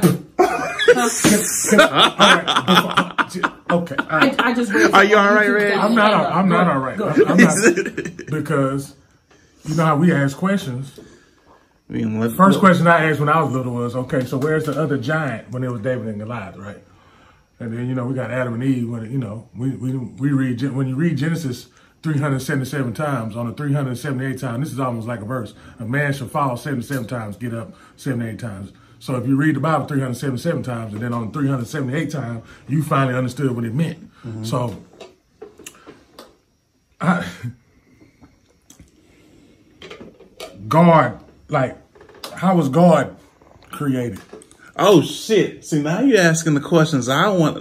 Okay. I just read. Are you all right, Reg? I'm not all right. I'm not, because you know how we ask questions. First question I asked when I was little was, okay, so where's the other giant when it was David and Goliath, right? And then, you know, we got Adam and Eve. When, you know, we read, when you read Genesis 377 times, on the 378 times, this is almost like a verse. A man shall fall 77 times, get up 78 times. So if you read the Bible 377 times, and then on the 378 times, you finally understood what it meant. Mm-hmm. So, God, like, how was God created? Oh, shit. See, now you're asking the questions I want. Oh,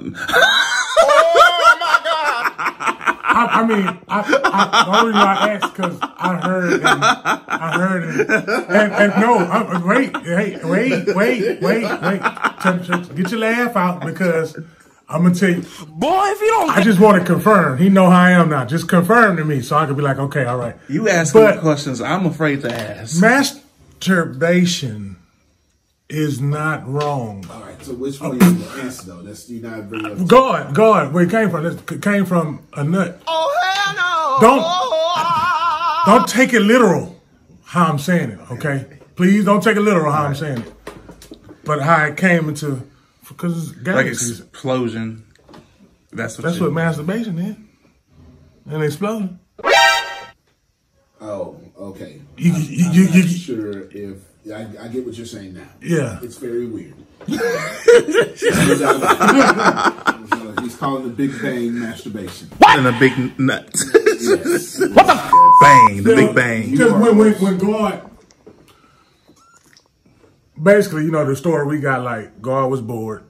my God. I mean, the only reason I asked because wait, get your laugh out, because I'm going to tell you. Boy, if you don't. I just want to confirm. He know how I am now. Just confirm to me so I can be like, okay, all right. You asking the questions I'm afraid to ask. Masturbation is not wrong. All right, so which one is the answer, though? That's, you're not bringing up God, where it came from. It came from a nut. Oh, hell no! Don't take it literal how I'm saying it, okay? Please don't take it literal how I'm saying it. But how it came into, because it's galaxies. Like explosion. That's what masturbation is. An explosion. Oh, okay. I'm not sure if... I get what you're saying now. Yeah. It's very weird. He's calling the Big Bang masturbation. What? And a big nut. Yes. What the f***? Bang. The Big Bang. Because when God... Basically, you know, the story we got, like, God was bored.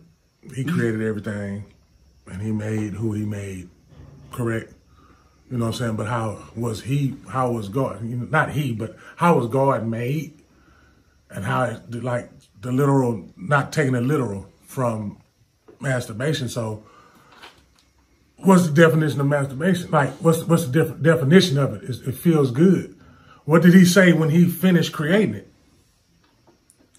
He created everything. And he made who he made. Correct? You know what I'm saying? But how was God... Not he, but how was God made? And how, it, like, the literal, not taking the literal from masturbation. So, what's the definition of masturbation? Like, what's the definition of it? It feels good. What did he say when he finished creating it?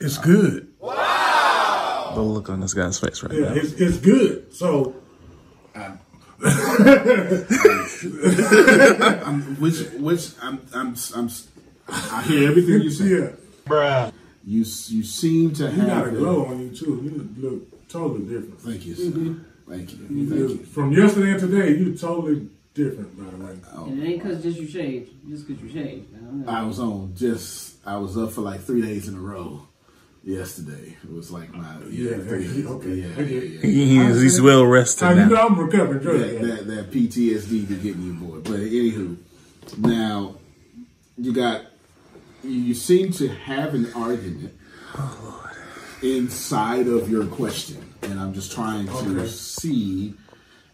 It's good. Wow! The look on this guy's face right now. It's good. So, I hear everything you say. Yeah. Bruh. You seem to have... You got a glow on you, too. You look totally different. Thank you, sir. Thank you. Thank you. From yesterday and today, you totally different, by the way. It ain't because just you shaved. Just because you shaved. I was up for like 3 days in a row yesterday. It was like my... Yeah, he's well rested now. You know I'm recovering. That PTSD be getting you, boy. But anywho, now, you seem to have an argument inside of your question. And I'm just trying to see,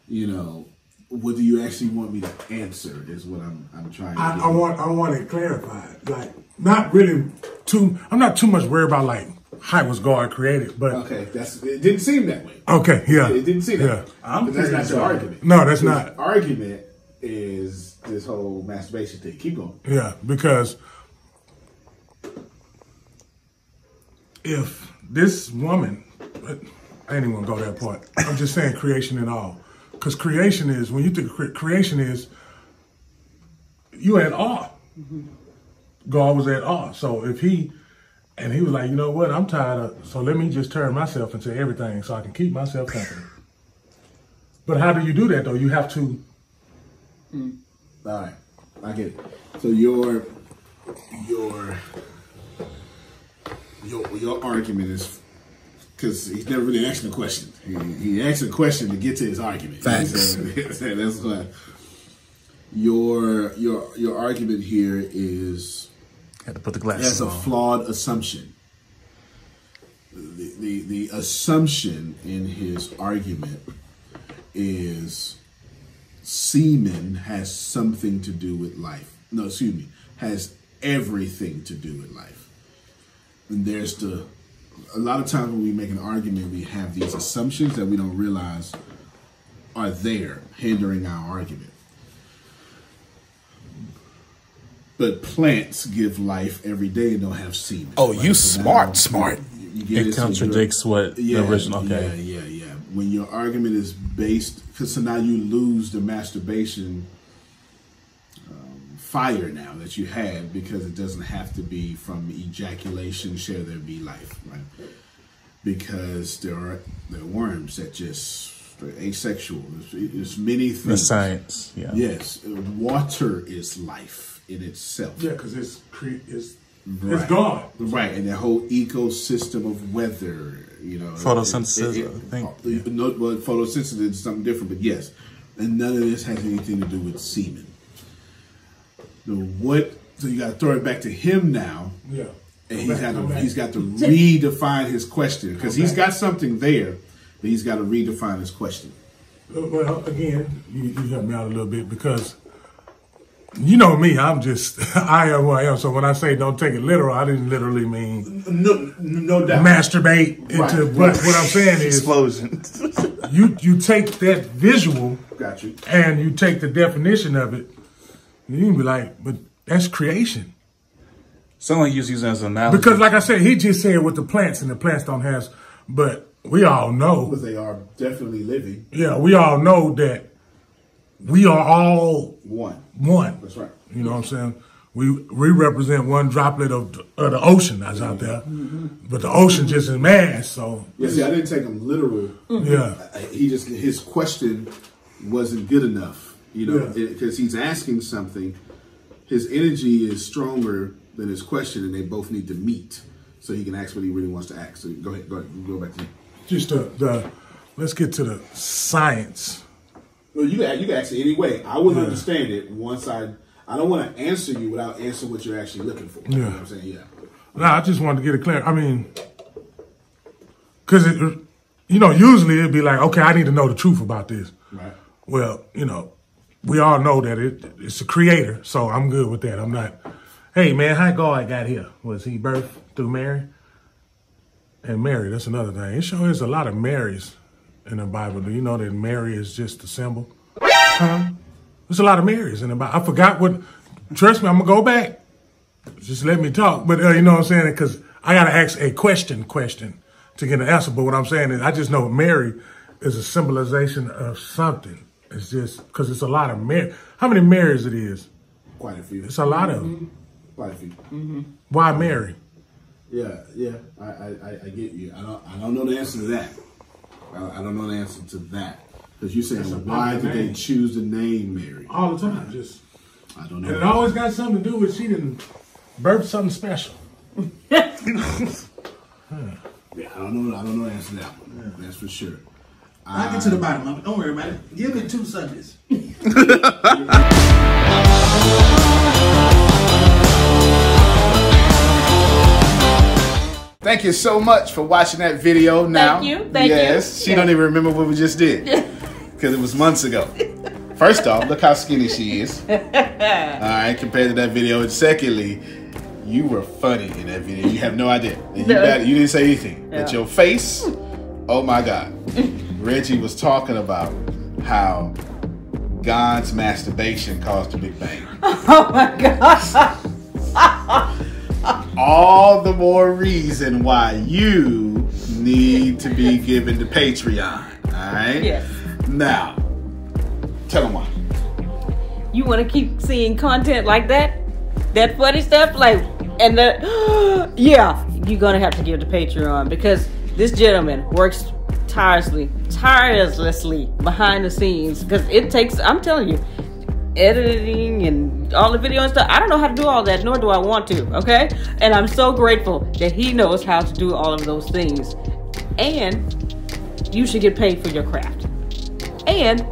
you know, what do you actually want me to answer is what I'm trying to do. I want it clarified. Like, not really too, I'm not too much worried about, like, how was God created, but... Okay, it didn't seem that way. Okay, yeah. It didn't seem that way. But that's not your argument. No, that's not. Your argument is this whole masturbation thing. Keep going. Yeah, because... If this woman, I ain't even gonna go that part. I'm just saying creation and all. Because creation is, when you think creation is, you're at awe. God was at awe. So if he was like, you know what, I'm tired of, so let me just turn myself into everything so I can keep myself company. But how do you do that though? You have to. All right, I get it. So your argument is, because he's never really asking a question. He asks a question to get to his argument. Facts. That's why your argument here is had to put the glasses that's on. A flawed assumption. The assumption in his argument is semen has something to do with life. No, excuse me, has everything to do with life. And there's a lot of times when we make an argument, we have these assumptions that we don't realize are there, hindering our argument. But plants give life every day and don't have semen. Oh, right? You smart. It contradicts what the original. Okay. Yeah. When your argument is based, because so now you lose the masturbation fire now that you had, because it doesn't have to be from ejaculation. Shall there be life, right? Because there are worms that just are asexual. There's many things. The science, yeah. Yes, water is life in itself. Yeah, because it's gone. Right, and the whole ecosystem of weather, you know. Photosynthesis, I think. Yeah. No, well, photosynthesis is something different, but yes. And none of this has anything to do with semen. So you got to throw it back to him now. Yeah. And he's got to redefine his question, because he's got something there, but he's got to redefine his question. Well, again, you helped me out a little bit, because you know me, I am who I am. So when I say don't take it literal, I didn't literally mean no doubt masturbate into what I'm saying is explosion. You take that visual, and you take the definition of it, and you can be like, but that's creation. Someone used using as an analogy. Because like I said, he just said with the plants, and the plants don't have, but we all know. Because they are definitely living. Yeah, we all know that we are all one. One. That's right. You know what I'm saying? We represent one droplet of the ocean that's out there. Mm-hmm. But the ocean just is mad, so. Yeah, see, I didn't take him literal. Mm-hmm. Yeah. His question wasn't good enough, you know, because he's asking something. His energy is stronger than his question, and they both need to meet so he can ask what he really wants to ask. So go ahead, go back to you. Just let's get to the science. Well, you can ask it any way. I wouldn't understand it once I don't want to answer you without answering what you're actually looking for. Yeah. You know what I'm saying? Yeah. No, I just wanted to get it clear. I mean, because, you know, usually it'd be like, okay, I need to know the truth about this. Right. Well, you know, we all know that it's a creator, so I'm good with that. I'm not... Hey, man, how God got here? Was he birthed through Mary? And Mary, that's another thing. It sure is a lot of Marys in the Bible. Do you know that Mary is just a symbol? Huh? There's a lot of Marys in the Bible. I forgot what... Trust me, I'm going to go back. Just let me talk. But you know what I'm saying? Because I got to ask a question to get an answer. But what I'm saying is I just know Mary is a symbolization of something. It's just... Because it's a lot of Mary. How many Marys it is? Quite a few. It's a lot of them. Quite a few. Mm-hmm. Why Mary? Yeah. I get you. I don't know the answer to that. I don't know the answer to that, because you're saying why did they choose the name Mary? All the time, I don't know. And it always got something to do with she didn't birth something special. Yeah, I don't know the answer to that one. Yeah. That's for sure. I'll get to the bottom of it. Don't worry about it. Give me 2 Sundays. Thank you so much for watching that video. Now, thank you. Yes, she don't even remember what we just did, because it was months ago. First off, look how skinny she is. All right, compared to that video. And secondly, you were funny in that video. You have no idea. You didn't say anything, but your face. Oh my God. Regggie was talking about how God's masturbation caused the Big Bang. Oh my gosh. All the more reason why you need to be given to Patreon, all right? Yes. Now, tell them why. You want to keep seeing content like that? That funny stuff? Like, and the, you're going to have to give to Patreon, because this gentleman works tirelessly behind the scenes, because it takes, I'm telling you, editing and all the video and stuff. I don't know how to do all that, nor do I want to, okay? And I'm so grateful that he knows how to do all of those things. And you should get paid for your craft. And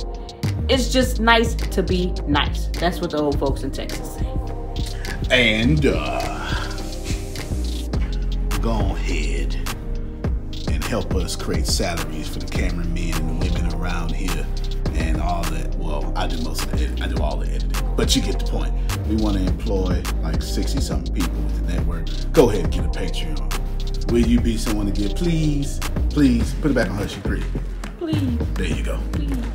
it's just nice to be nice. That's what the old folks in Texas say. And go ahead and help us create salaries for the cameramen and women around here. And all that. Well, I do most of the editing. I do all the editing. But you get the point. We want to employ like 60-something people with the network. Go ahead and get a Patreon. Will you be someone to get? Please, please put it back on her. She's pretty. Please. There you go. Please.